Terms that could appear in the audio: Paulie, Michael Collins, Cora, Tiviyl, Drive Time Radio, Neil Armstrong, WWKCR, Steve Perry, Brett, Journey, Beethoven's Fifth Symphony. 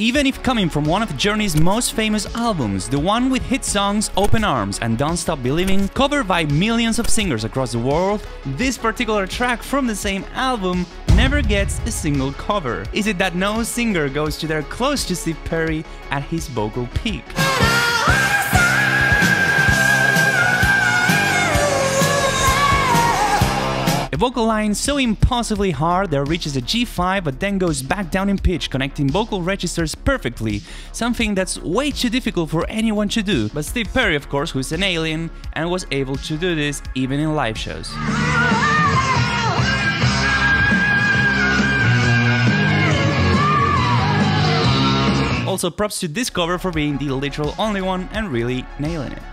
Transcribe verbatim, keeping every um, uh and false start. even if coming from one of Journey's most famous albums, the one with hit songs Open Arms and Don't Stop Believing, covered by millions of singers across the world, this particular track from the same album never gets a single cover. Is it that no singer goes to their close to Steve Perry at his vocal peak? A vocal line so impossibly hard that reaches a G five but then goes back down in pitch, connecting vocal registers perfectly, something that's way too difficult for anyone to do. But Steve Perry, of course, who's an alien, and was able to do this even in live shows. Also props to this cover for being the literal only one and really nailing it.